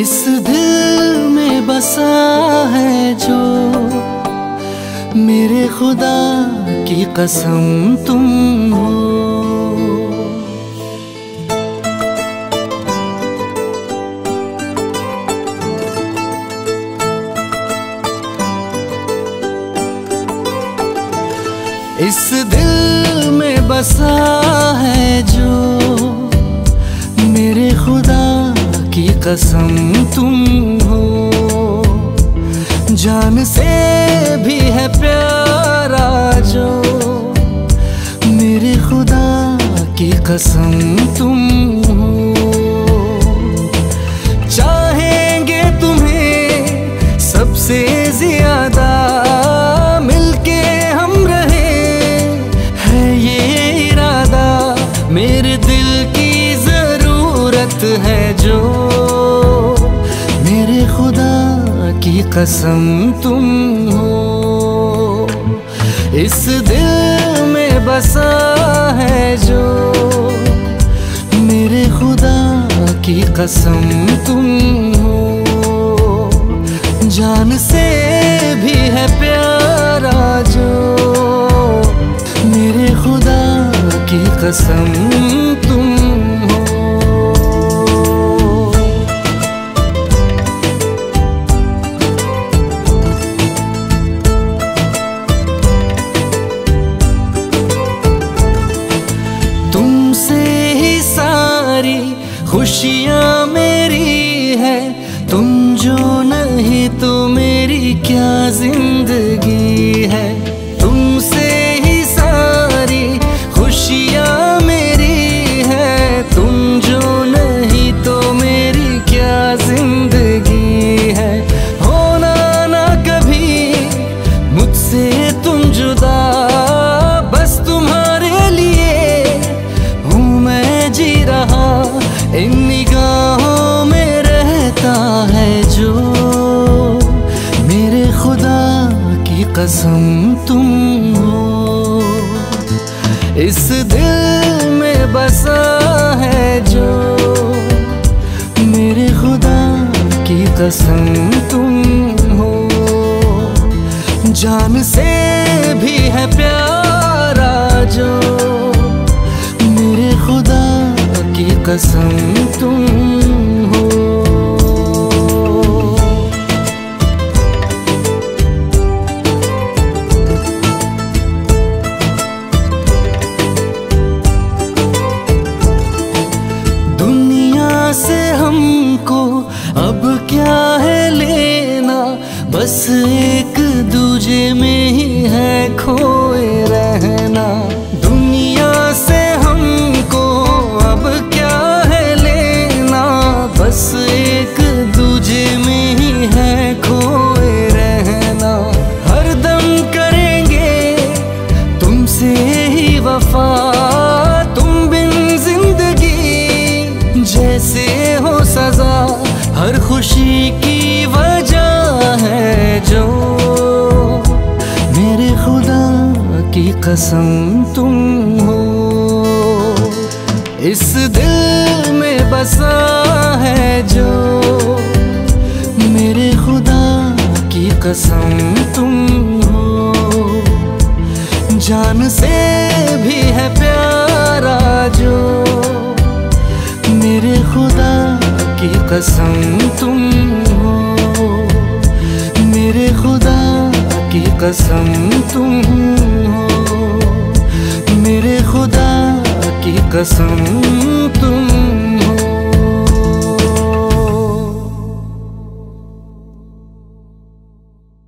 इस दिल में बसा है जो, मेरे खुदा की कसम तुम हो। इस दिल में बसा है जो, मेरे खुदा की कसम तुम हो। जान से भी है प्यारा जो, मेरे खुदा की कसम तुम हो। चाहेंगे तुम्हें सबसे ज्यादा, मेरे दिल की जरूरत है जो, मेरे खुदा की कसम तुम हो। इस दिल में बसा है जो, मेरे खुदा की कसम तुम हो। जान से भी है प्यारा जो, मेरे खुदा की कसम तुम हो। तुमसे ही सारी खुशियाँ मेरी है, तुम जो नहीं तो मेरी क्या जिंदगी है। तुमसे ही सारी खुशियाँ कसम तुम हो। इस दिल में बसा है जो, मेरे खुदा की कसम तुम हो। जान से भी है प्यारा जो, मेरे खुदा की कसम तुम हो। अब क्या है लेना, बस एक दूजे में ही है खोए रहना। दुनिया से हमको अब क्या है लेना, बस एक दूजे में ही है खोए रहना। हर दम करेंगे तुमसे ही वफा, तुम बिन जिंदगी जैसे हो सजा। हर खुशी की वजह है जो, मेरे खुदा की कसम तुम हो। इस दिल में बसा है जो, मेरे खुदा की कसम तुम हो। जान से भी है प्यारा जो, मेरे खुदा की कसम तुम हो। मेरे खुदा की कसम तुम हो, मेरे खुदा की कसम तुम।